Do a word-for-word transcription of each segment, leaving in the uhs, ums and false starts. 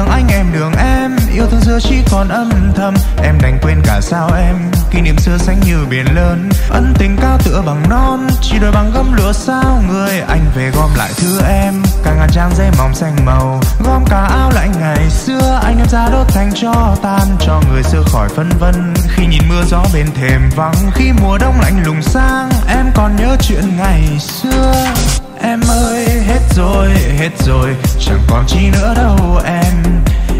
đường anh em đường em, yêu thương xưa chỉ còn âm thầm, em đành quên cả sao em. Kỷ niệm xưa xanh như biển lớn, ân tình cao tựa bằng non, chỉ đôi bằng gấm lụa sao người. Anh về gom lại thứ em, cả ngàn trang giấy mỏng xanh màu, gom cả áo lạnh ngày xưa anh đem ra đốt thành cho tan, cho người xưa khỏi phân vân. Khi nhìn mưa gió bên thềm vắng, khi mùa đông lạnh lùng sang, em còn nhớ chuyện ngày xưa. Em ơi hết rồi, hết rồi, chẳng còn chi nữa đâu em.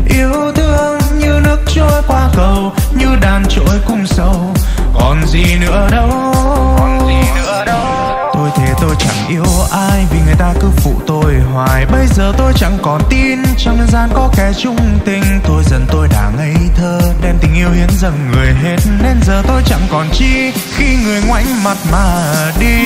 Yêu thương như nước trôi qua cầu, như đàn trôi cùng sâu, còn gì nữa đâu, còn gì nữa đâu. Tôi thề tôi chẳng yêu ai vì người ta cứ phụ tôi hoài. Bây giờ tôi chẳng còn tin trong nhân gian có kẻ chung tình. Tôi dần tôi đã ngây thơ, đem tình yêu hiến dâng người hết, nên giờ tôi chẳng còn chi khi người ngoảnh mặt mà đi.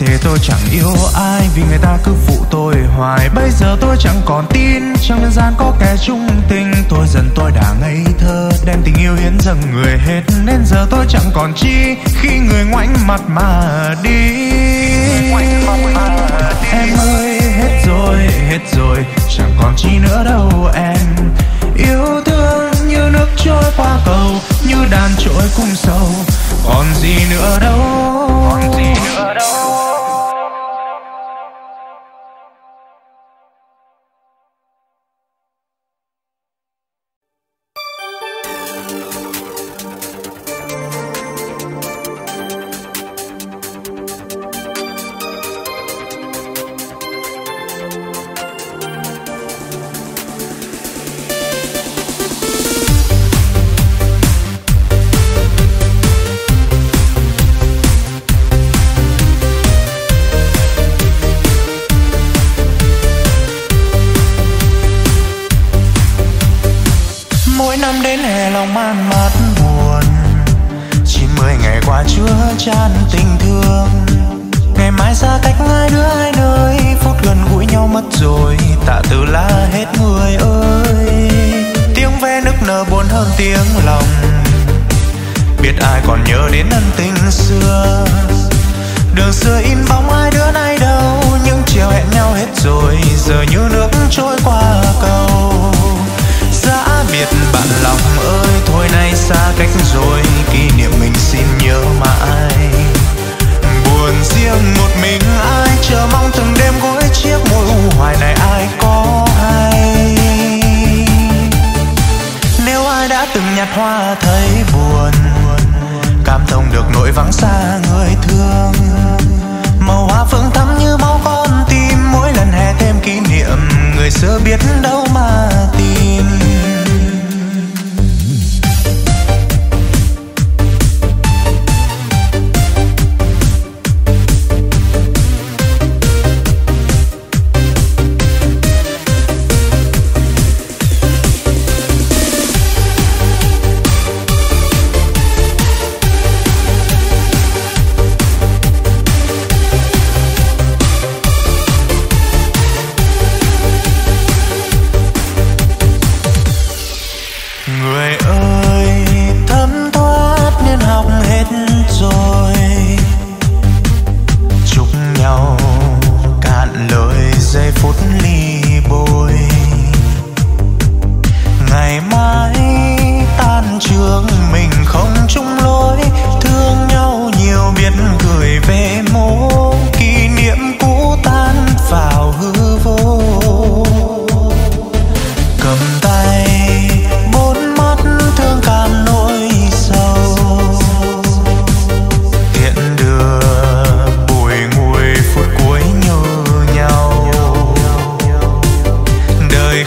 Thế tôi chẳng yêu ai vì người ta cứ phụ tôi hoài. Bây giờ tôi chẳng còn tin trong nhân gian có kẻ chung tình. Tôi dần tôi đã ngây thơ, đem tình yêu hiến dâng người hết, nên giờ tôi chẳng còn chi khi người ngoảnh mặt mà đi. Em ơi hết rồi, hết rồi, chẳng còn chi nữa đâu em. Yêu thương như nước trôi qua cầu, như đàn trôi cùng sâu, còn gì nữa đâu, còn gì nữa đâu.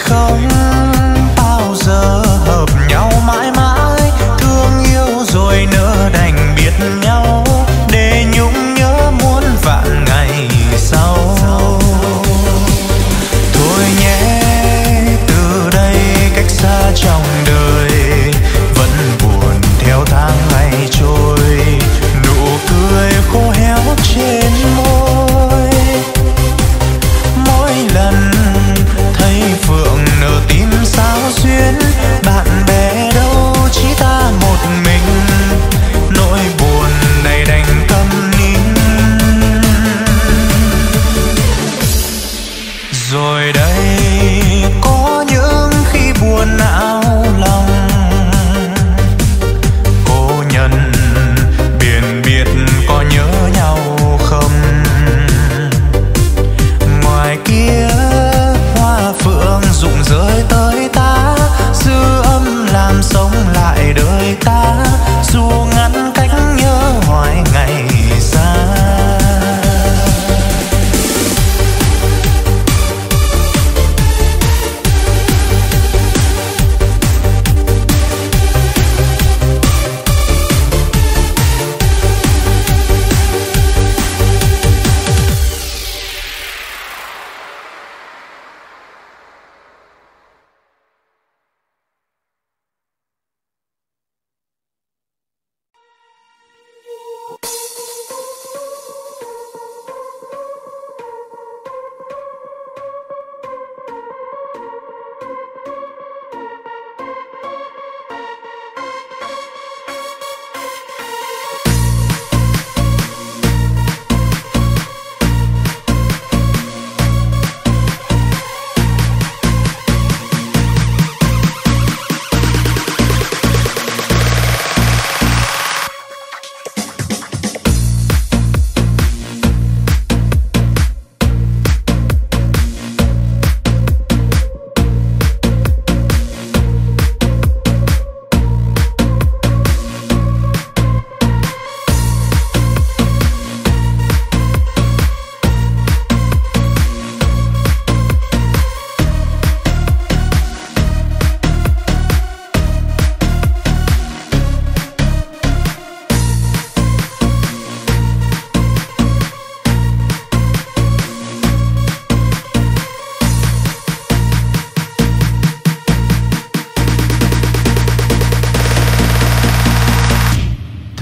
Không bao giờ hợp nhau mãi mãi.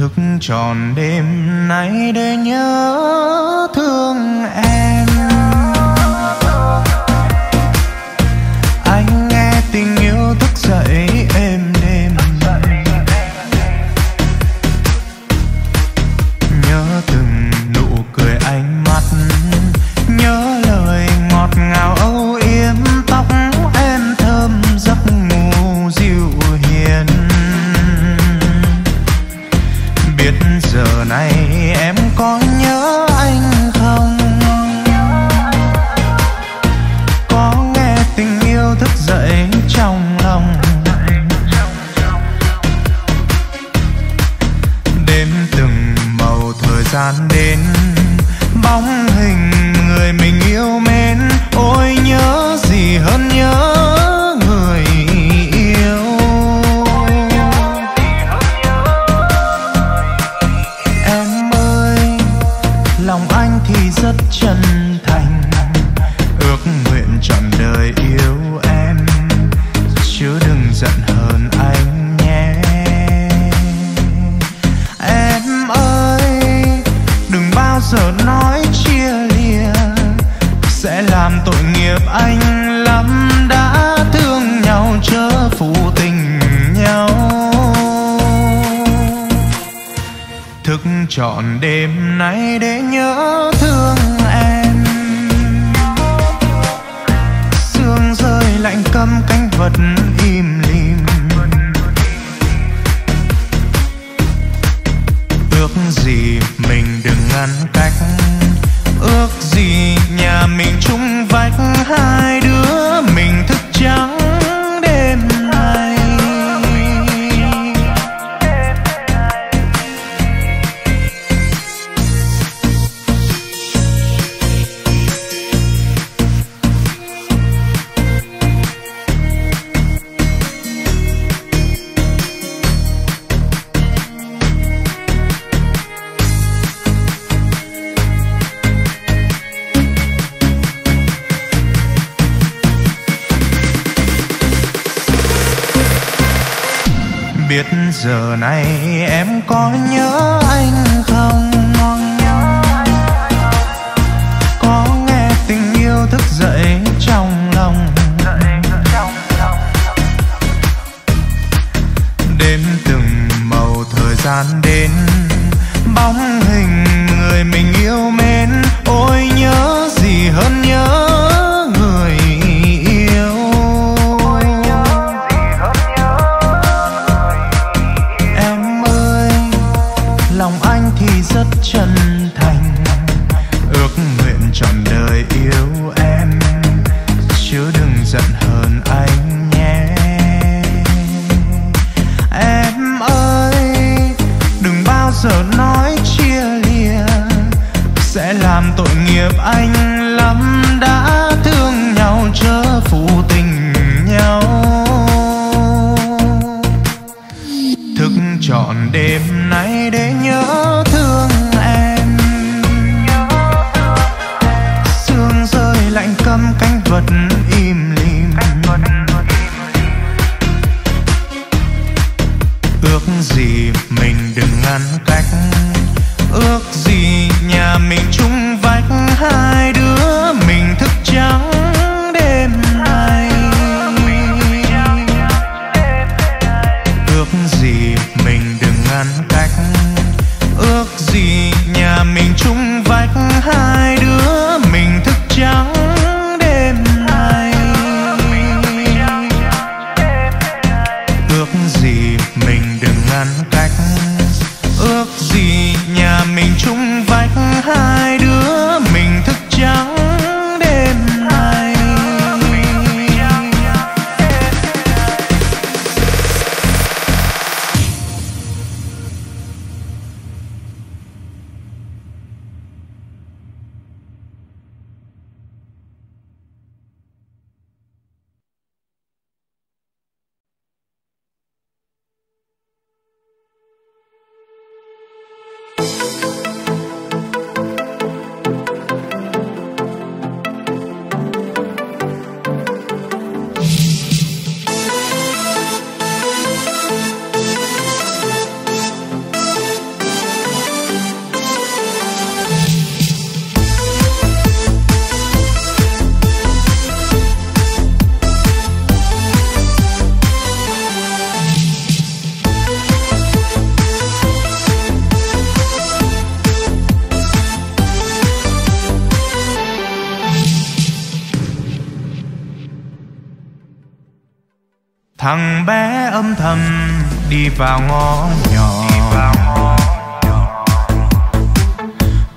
thức tròn đêm nay để nhớ thương em. Anh nghe tình yêu thức dậy êm đêm, nhớ từng nụ cười ánh mắt, nhớ lời ngọt ngào âu yếm, tóc em thơm giấc ngủ dịu hiền. Biết giờ này em có nhớ anh không? Có nghe tình yêu thức dậy trong lòng? Đêm từng màu thời gian đến, bóng hình người mình yêu mến. Ôi nhớ gì hơn nhớ người yêu. Em ơi, lòng anh thì rất chân thành, ước nguyện trọn đời yêu em, chứ đừng giận hờn anh nhé. Em ơi, đừng bao giờ nói chia lìa, sẽ làm tội nghiệp anh lắm. Đã thương nhau chớ phụ tình nhau, thức trọn đêm nay để nhớ thương em. Sương rơi lạnh câm cánh vật im lìm, ước gì mình đừng ngăn cách, ước gì nhà mình chung vách, hai đứa mình thức trắng đêm nay. Biết giờ này em có nhớ anh không? Có nghe tình yêu thức dậy trong lòng? Đêm từng màu thời gian đến, bóng hình người mình yêu mến. Ôi nhớ gì hơn nhớ người yêu. Rất chân thành, ước nguyện trọn đời yêu em, chứ đừng giận hờn anh nhé. Em ơi, đừng bao giờ nói chia lìa, sẽ làm tội nghiệp anh lắm. Đã thương nhau chớ phụ tình nhau, thức trọn đêm nay để nhớ thương em. Sương rơi lạnh câm cánh vật im lìm, ước gì mình đừng ngăn cách, ước gì nhà mình chung vách, hai đứa mình thức trắng đêm nay. Ước gì mình đừng ngăn cách, ước gì nhà mình chung vách, hai đứa mình thức trắng đêm nay. Ước gì mình đừng ngăn cách, ước gì nhà mình chung vách, hai đứa mình thức trắng đêm nay. Thằng bé âm thầm đi vào ngõ nhỏ,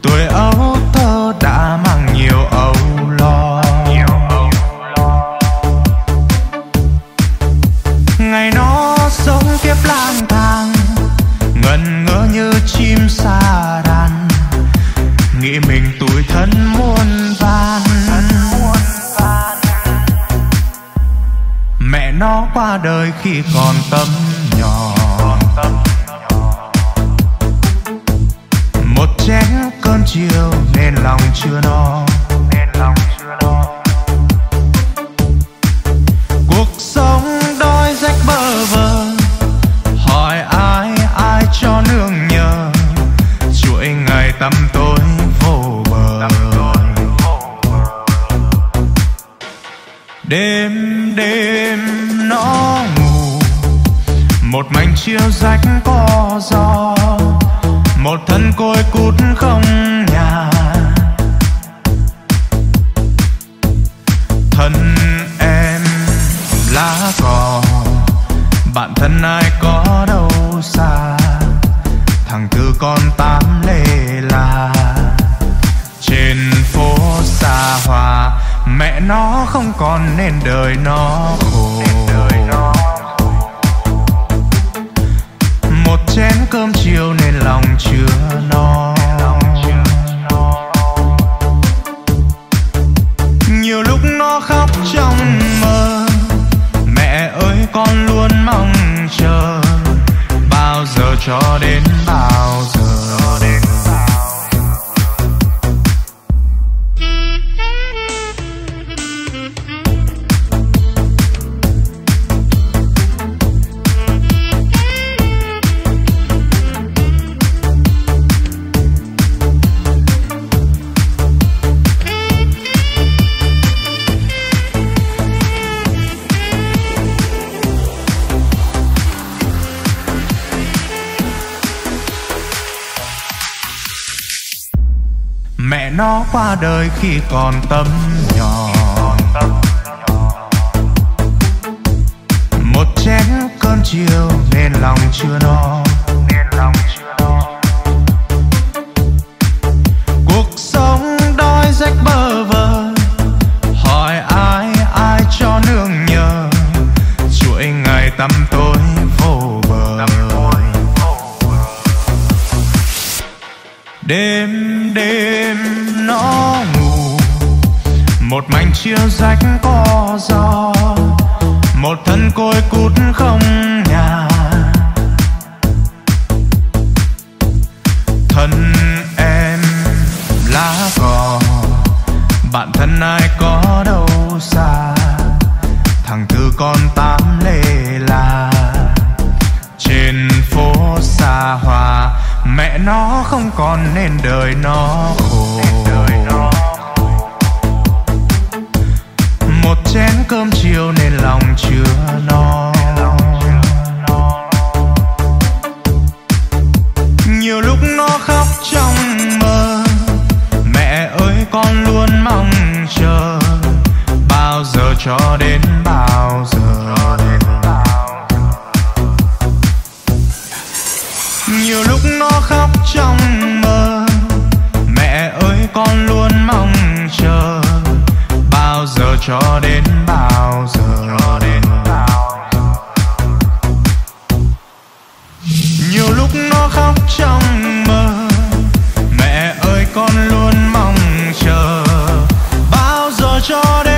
tuổi ấu thơ đã mang nhiều âu lo. Ngày nó sống kiếp lang thang, ngần ngỡ như chim sa đàn, nghĩ mình tủi thân muôn van. Mẹ nó qua đời khi còn tâm nhỏ, một chén cơm chiều nên lòng chưa no. Cuộc sống đói rách bơ vơ, hỏi ai ai cho nương nhờ, chuỗi ngày tăm tối vô bờ. Đêm đêm nó ngủ, một mảnh chiếu rách có gió, một thân côi cút không nhà. Thân em lá cỏ, bạn thân ai có đâu xa, thằng tư con tám lê la trên phố xa hoa. Mẹ nó không còn nên đời nó khổ, một chén cơm chiều nên lòng chưa no. Nhiều lúc nó khóc trong mơ, mẹ ơi con luôn mong chờ, bao giờ cho đến bao giờ đến. Mẹ nó qua đời khi còn tâm nhỏ, một chén cơm chiều nên lòng chưa no. Cuộc sống đói rách bơ vơ, hỏi ai ai cho nương nhờ, chuỗi ngày tăm tối vô bờ. Đêm đêm nó ngủ, một mảnh chiếu rách có gió, một thân côi cút không nhà. Thân em lá cỏ, bạn thân ai có đâu xa, thằng tư con tám lê la trên phố xa hoa. Mẹ nó không còn nên đời nó khổ, một chén cơm chiều nên lòng chưa no. Nhiều lúc nó khóc trong mơ, mẹ ơi con luôn mong chờ, bao giờ cho đến bao giờ đến. Nhiều lúc nó khóc trong mơ, mẹ ơi con luôn mong chờ, bao giờ cho đến bao giờ đến. Nhiều lúc nó khóc trong mơ, mẹ ơi con luôn mong chờ, bao giờ cho đến.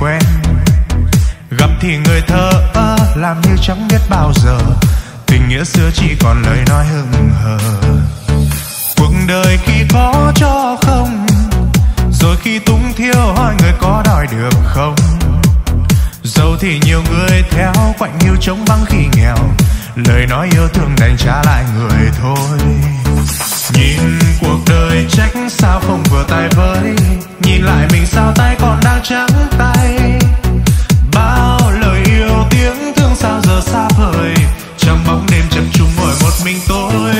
quen, gặp thì người thờ ơ làm như chẳng biết bao giờ. Tình nghĩa xưa chỉ còn lời nói hững hờ. Cuộc đời khi có cho không, rồi khi túng thiếu hỏi người có đòi được không. Dẫu thì nhiều người theo quạnh hiu chống vắng khi nghèo, lời nói yêu thương đành trả lại người thôi. Nhìn cuộc đời trách sao không vừa tay với, nhìn lại mình sao tay còn đang trắng tay. Bao lời yêu tiếng thương sao giờ xa vời, trong bóng đêm chập trùng ngồi một mình tôi.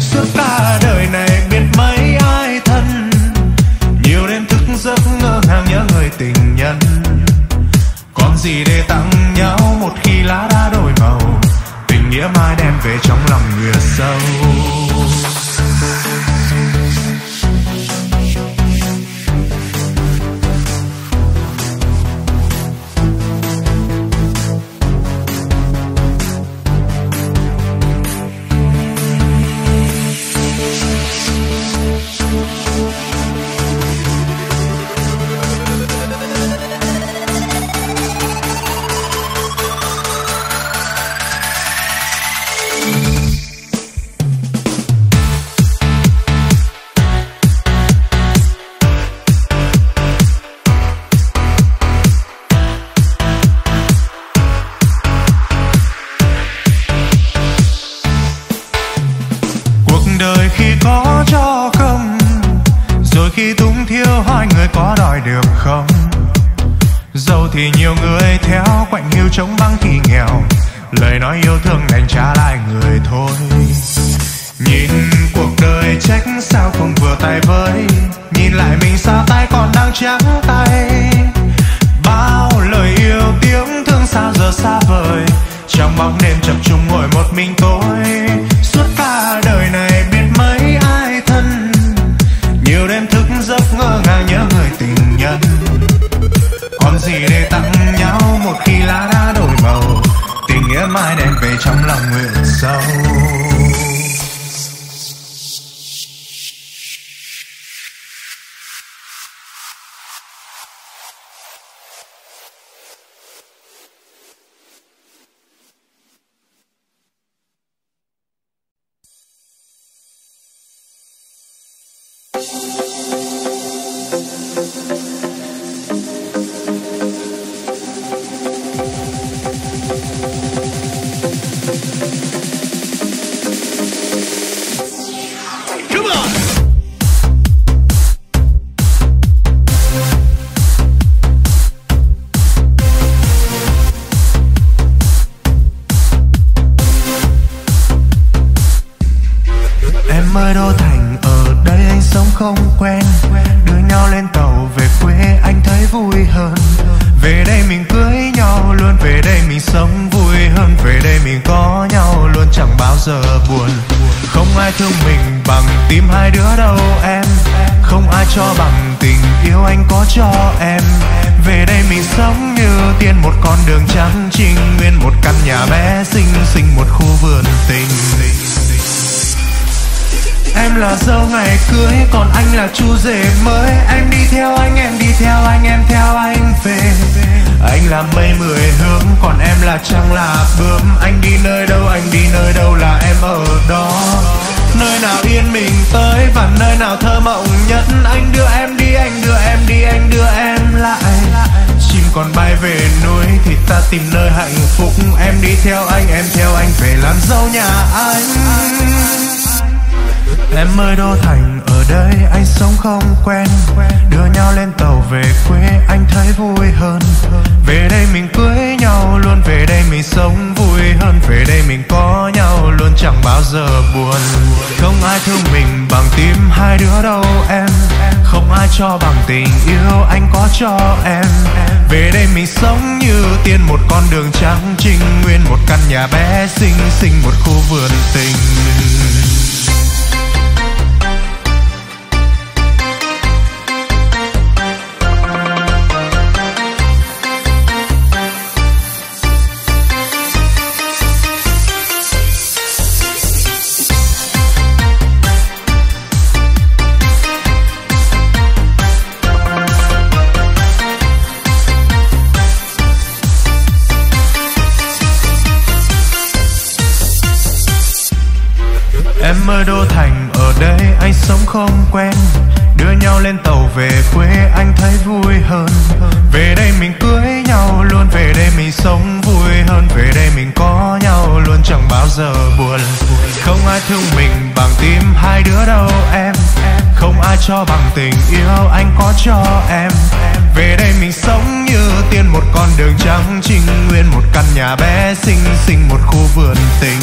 Suốt cả đời này biết mấy ai thân, nhiều đêm thức giấc ngỡ ngàng nhớ người tình nhân. Còn gì để tặng nhau một khi lá đã đổi màu, tình nghĩa mai đem về trong lòng người sâu. Thì nhiều người theo quạnh hiu chống vắng khi nghèo, lời nói yêu thương đành trả lại người thôi. Nhìn cuộc đời trách sao không vừa tay với, nhìn lại mình sao tay còn đang trắng tay. Bao lời yêu tiếng thương sao giờ xa vời, trong bóng đêm chập trùng ngồi một mình tôi. Suốt cả đời này biết mấy ai thân, nhiều đêm thức giấc ngỡ ngàng nhớ người tình nhân. Còn gì để tặng nhau một khi lá đã đổi màu, tình nghĩa mai đem về trong lòng người sâu. Chú rể mới anh đi theo anh, em đi theo anh, em theo anh về. Anh là mây mười hướng, còn em là trăng là bướm. Anh đi nơi đâu, anh đi nơi đâu là em ở đó. Nơi nào yên mình tới và nơi nào thơ mộng nhất. Anh đưa em đi, anh đưa em đi, anh đưa em lại. Chim còn bay về núi thì ta tìm nơi hạnh phúc. Em đi theo anh, em theo anh về làm dâu nhà anh. Em ơi Đô Thành ở đây anh sống không quen, đưa nhau lên tàu về quê anh thấy vui hơn. Về đây mình cưới nhau luôn, về đây mình sống vui hơn, về đây mình có nhau luôn chẳng bao giờ buồn. Không ai thương mình bằng tim hai đứa đâu em, không ai cho bằng tình yêu anh có cho em. Về đây mình sống như tiên, một con đường trắng trinh nguyên, một căn nhà bé xinh xinh, một khu vườn tình. sống không quen, đưa nhau lên tàu về quê anh thấy vui hơn. Về đây mình cưới nhau luôn, về đây mình sống vui hơn, về đây mình có nhau luôn chẳng bao giờ buồn. Không ai thương mình bằng tim hai đứa đâu em, không ai cho bằng tình yêu anh có cho em. Về đây mình sống như tiên, một con đường trắng trinh nguyên, một căn nhà bé xinh xinh, một khu vườn tình.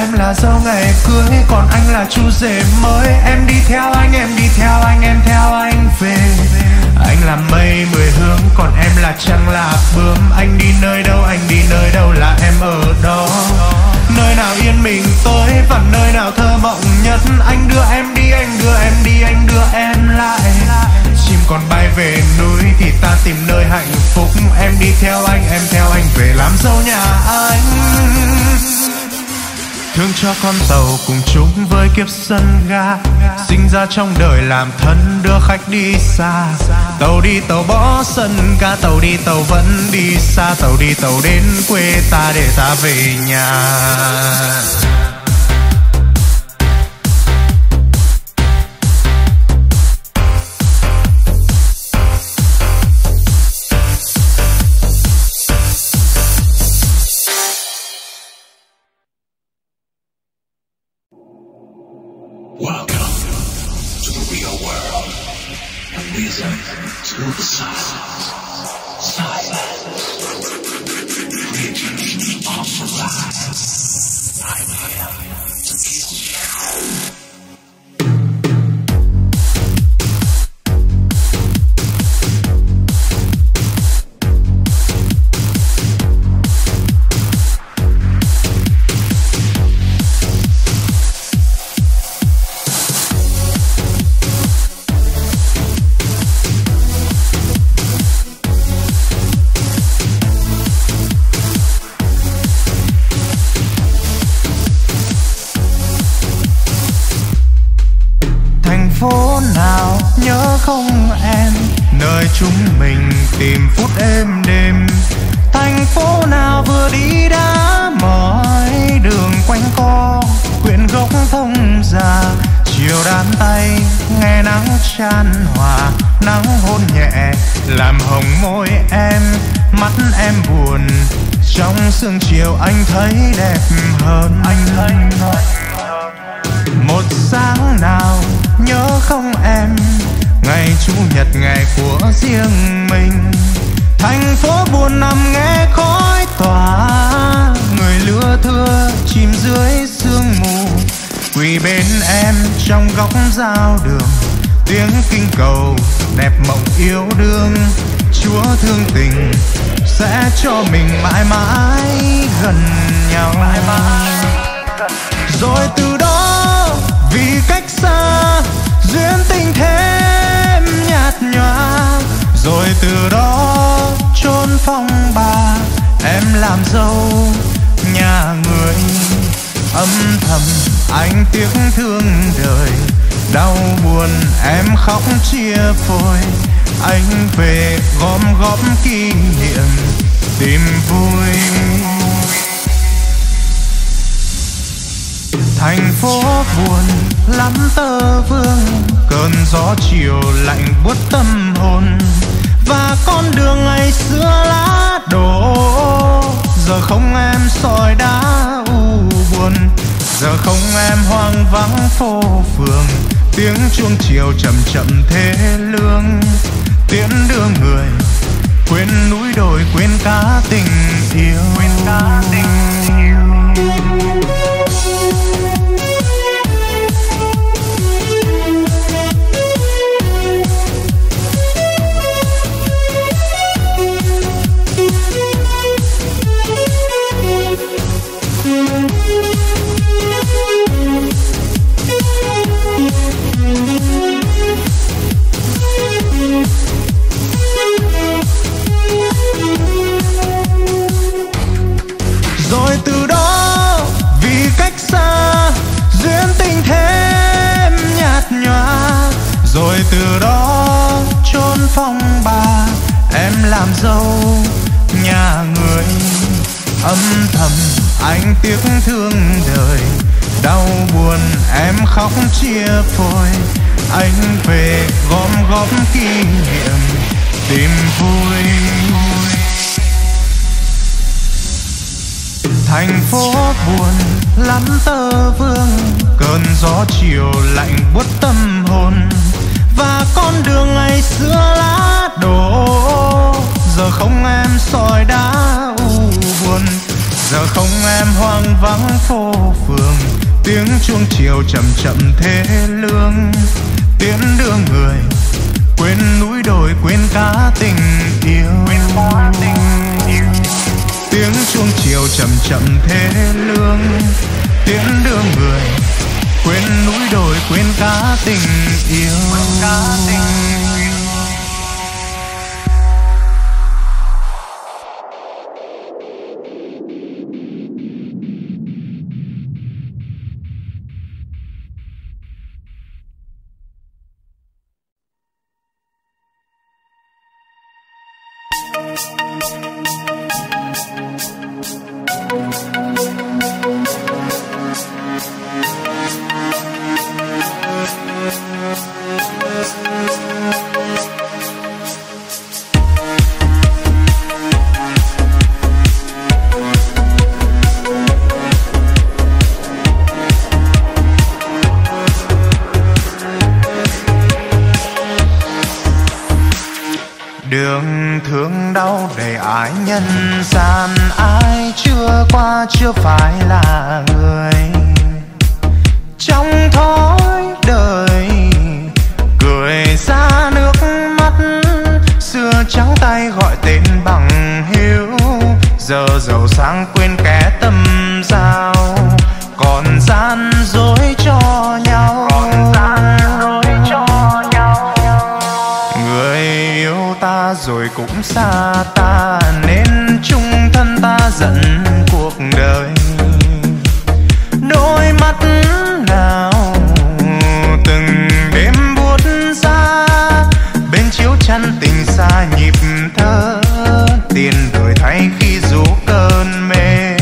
Em là dâu ngày cưới, còn anh là chú rể mới. Em đi theo anh, em đi theo anh, em theo anh về. Anh là mây mười hướng, còn em là trăng là bướm. Anh đi nơi đâu, anh đi nơi đâu là em ở đó. Nơi nào yên mình tới và nơi nào thơ mộng nhất. Anh đưa em đi, anh đưa em đi, anh đưa em lại. Chim còn bay về núi thì ta tìm nơi hạnh phúc. Em đi theo anh, em theo anh về làm dâu nhà anh. Thương cho con tàu cùng chúng với kiếp sân ga, sinh ra trong đời làm thân đưa khách đi xa. Tàu đi tàu bỏ sân ga, tàu đi tàu vẫn đi xa. Tàu đi tàu đến quê ta để ta về nhà. đau buồn em khóc chia phôi, anh về gom góp kỷ niệm tìm vui. Thành phố buồn lắm tơ vương, cơn gió chiều lạnh buốt tâm hồn, và con đường ngày xưa lá đổ giờ không em sỏi đá u buồn, giờ không em hoang vắng phố phường. Tiếng chuông chiều chậm chậm thế lương, tiễn đưa người quên núi đồi, quên cả tình yêu. Tiếng chuông chiều chậm chậm thế lương, tiễn đưa người quên núi đồi, quên cả tình yêu. Đường thương đau đầy ái nhân gian, ai chưa qua chưa phải là người. Trong thói đời cười ra nước mắt, xưa trắng tay gọi tên bằng hiếu, giờ giàu sang quên kẻ tâm giao, còn gian dối cho nhau. Rồi cũng xa ta nên chung thân ta giận cuộc đời, đôi mắt nào từng đêm buốt ra bên chiếu chăn tình xa nhịp thơ, tiền đổi thay khi rú cơn mê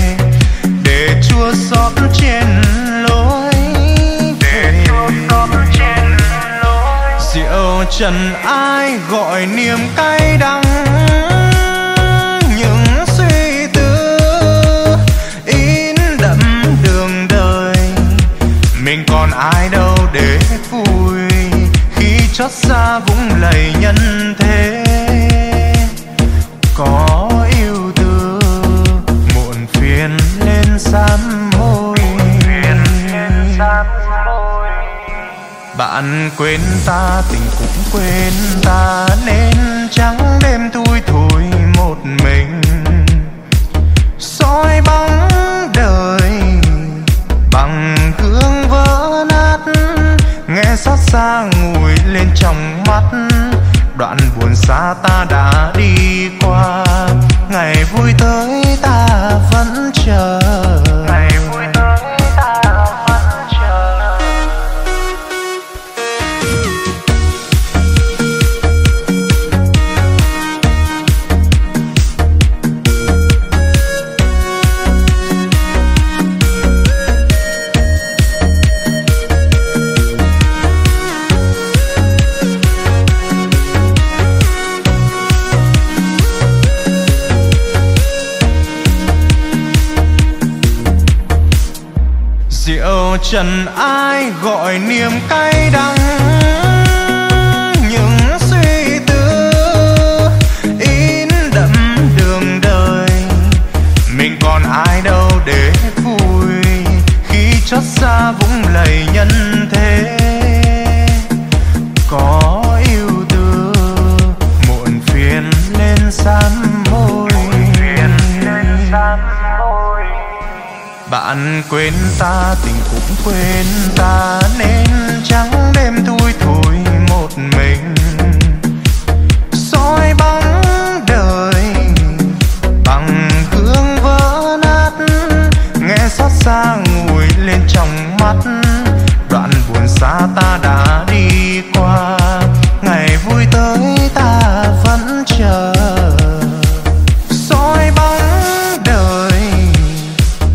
để chua xót trên lối, để chua xót trên lối rượu trần ai gọi niềm cay đắng. Những suy tư in đậm đường đời, mình còn ai đâu để vui khi chót xa vũng lầy nhân thế. Có yêu tư muộn phiền lên sám hối, bạn quên ta tình cũng quên ta nên trắng đêm thui thủi một mình, soi bóng đời bằng gương vỡ nát, nghe xót xa ngùi lên trong mắt. Đoạn buồn xa ta đã đi qua, ngày vui tới ta vẫn chờ. Trần ai gọi niềm cay đắng, những suy tư in đậm đường đời, mình còn ai đâu để vui khi chót xa vũng lầy nhân thế. Có yêu tư muộn phiền lên sám hối, bạn quên ta tình cũng quên ta nên trắng đêm thui thủi một mình, soi bóng đời bằng gương vỡ nát, nghe xót xa ngùi lên trong mắt. Đoạn buồn xa ta đã đi qua, ngày vui tới ta vẫn chờ.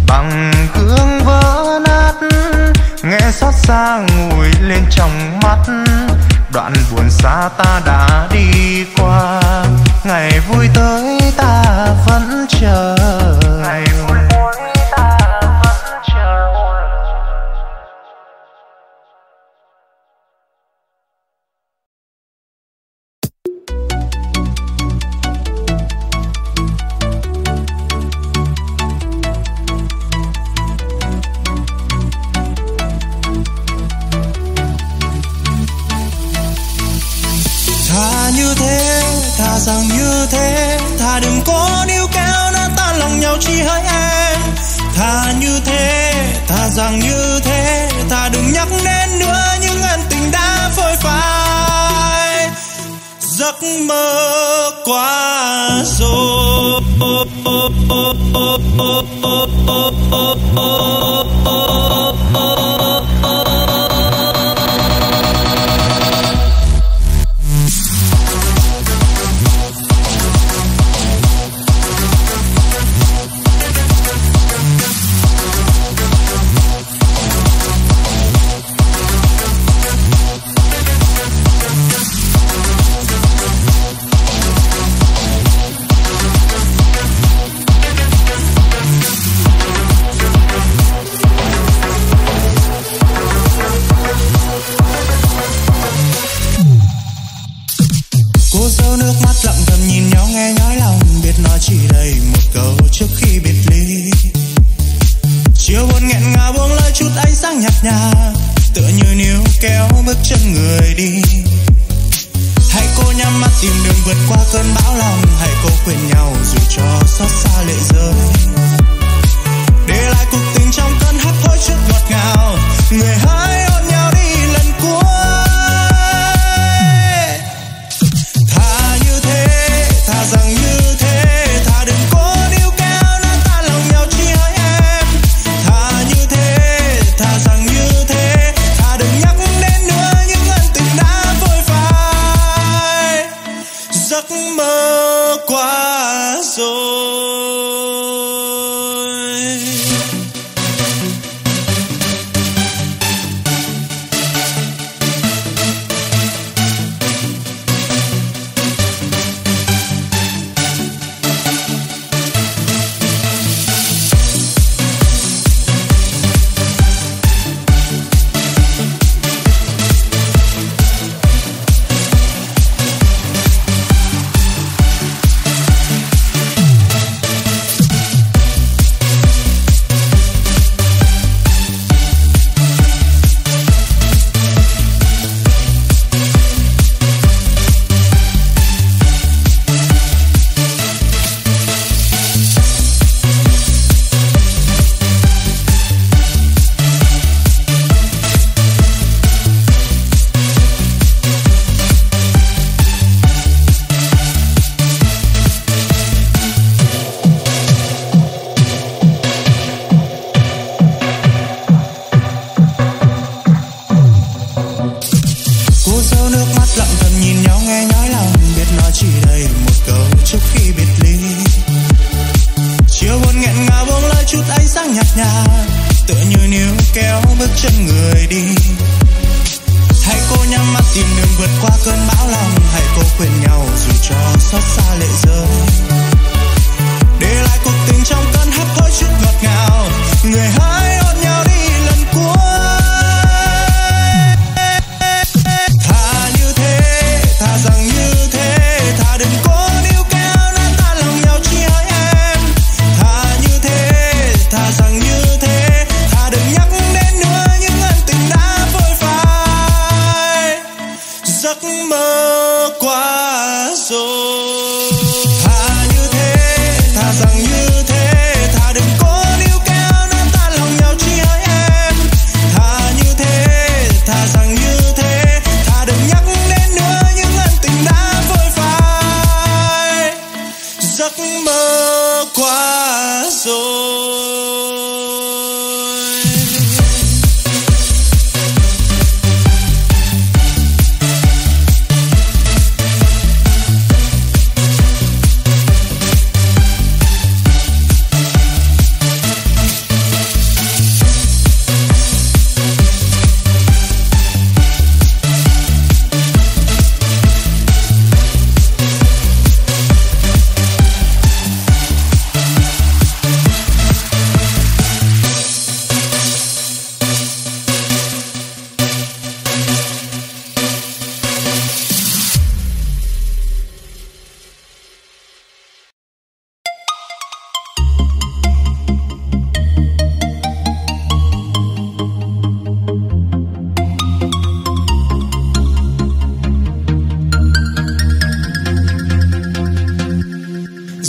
Bằng gương vỡ nát, đường xa ta đã đi qua, ngày vui tới ta vẫn chờ, ngày vui tới ta vẫn chờ. Thà như thế, thà rằng như thế, thà đừng có níu kéo đã tan lòng nhau chi hỡi em. Thà như thế, thà rằng như thế, thà đừng nhắc đến nữa những ân tình đã phôi phai. Giấc mơ quá rồi.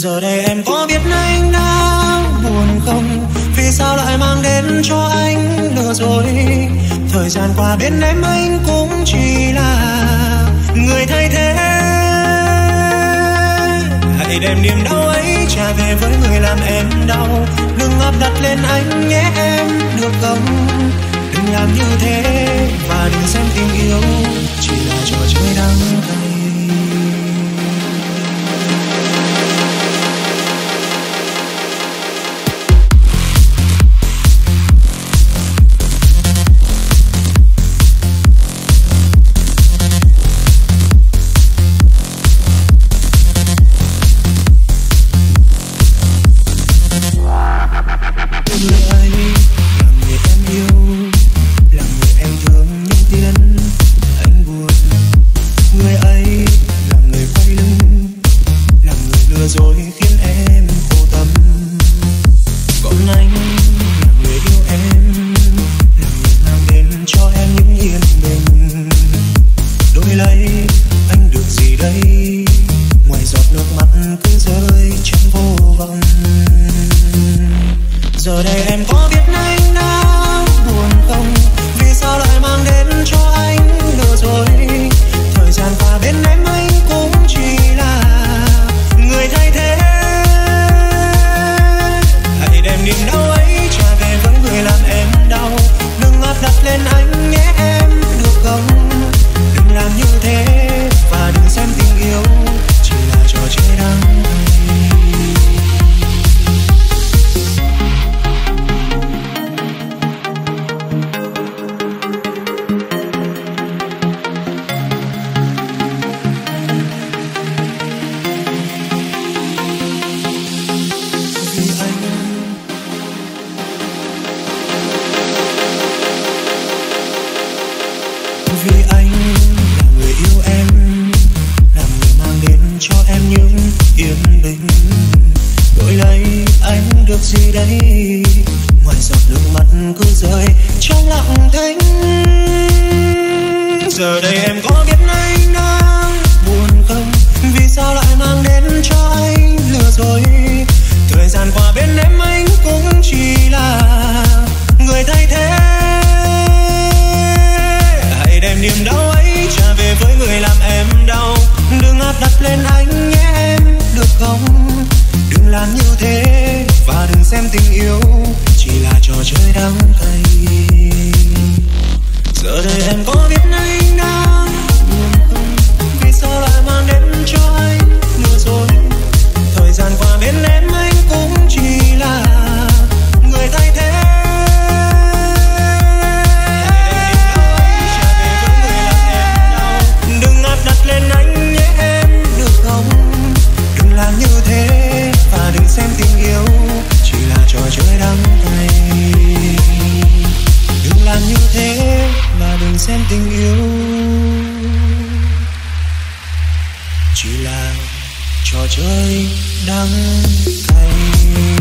Giờ đây em có biết anh đã buồn không? Vì sao lại mang đến cho anh lừa dối? Thời gian qua bên em anh cũng chỉ là người thay thế. Hãy đem niềm đau ấy trả về với người làm em đau. Đừng áp đặt lên anh nhé em được không? Đừng làm như thế và đừng xem tình yêu chỉ là trò chơi đắng cay. Chỉ là trò chơi đắng cay.